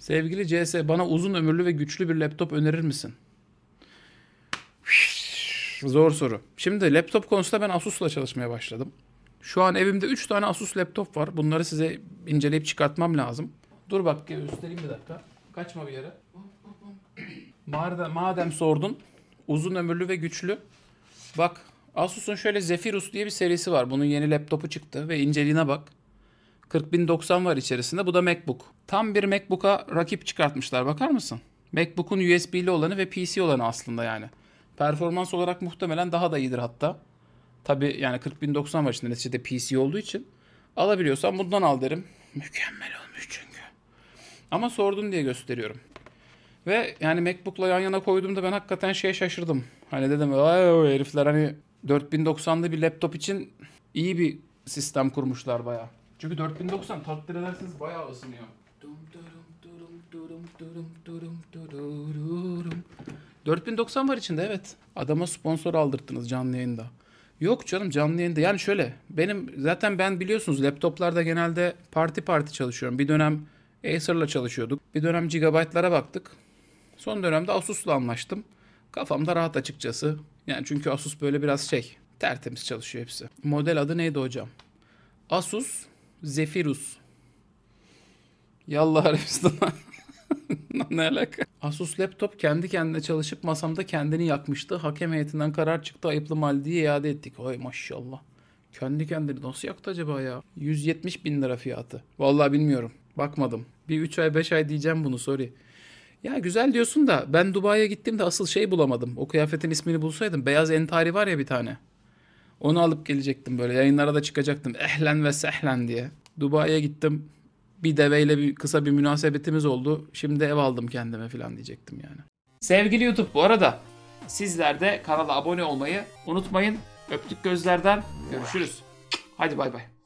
Sevgili CS, bana uzun ömürlü ve güçlü bir laptop önerir misin? Zor soru. Şimdi laptop konusunda ben Asus'la çalışmaya başladım. Şu an evimde 3 tane Asus laptop var. Bunları size inceleyip çıkartmam lazım. Dur bak göstereyim bir dakika. Kaçma bir yere. Madem sordun. Uzun ömürlü ve güçlü. Bak Asus'un şöyle Zephyrus diye bir serisi var. Bunun yeni laptopu çıktı ve inceliğine bak. 40.090 var içerisinde. Bu da MacBook. Tam bir MacBook'a rakip çıkartmışlar. Bakar mısın? MacBook'un USB'li olanı ve PC olanı aslında yani. Performans olarak muhtemelen daha da iyidir hatta. Tabii yani 40.090 var içinde. Neticede PC olduğu için. Alabiliyorsan bundan al derim. Mükemmel olmuş çünkü. Ama sordun diye gösteriyorum. Ve yani MacBook'la yan yana koyduğumda ben hakikaten şeye şaşırdım. Hani dedim o herifler hani 4090'lı bir laptop için iyi bir sistem kurmuşlar bayağı. Çünkü 4090 takdir ederseniz bayağı ısınıyor. 4090 var içinde evet. Adama sponsor aldırttınız canlı yayında. Yok canım canlı yayında. Yani şöyle benim zaten ben biliyorsunuz laptoplarda genelde parti çalışıyorum. Bir dönem Acer'la çalışıyorduk. Bir dönem Gigabyte'lara baktık. Son dönemde Asus'la anlaştım. Kafamda rahat açıkçası. Yani çünkü Asus böyle biraz şey tertemiz çalışıyor hepsi. Model adı neydi hocam? Asus Zephyrus. Yallah Arabistan'a. Ne alaka? Asus laptop kendi kendine çalışıp masamda kendini yakmıştı. Hakem heyetinden karar çıktı. Ayıplı mal diye iade ettik. Ay maşallah. Kendi kendini nasıl yaktı acaba ya? 170.000 lira fiyatı. Vallahi bilmiyorum. Bakmadım. Bir 3 ay 5 ay diyeceğim bunu sorry. Ya güzel diyorsun da ben Dubai'ye gittiğimde asıl şey bulamadım. O kıyafetin ismini bulsaydım. Beyaz entari var ya bir tane. Onu alıp gelecektim böyle. Yayınlara da çıkacaktım. Ehlen ve sehlen diye. Dubai'ye gittim. Bir deveyle kısa bir münasebetimiz oldu. Şimdi ev aldım kendime falan diyecektim yani. Sevgili YouTube bu arada sizler de kanala abone olmayı unutmayın. Öptük gözlerden. Görüşürüz. Hadi bay bay.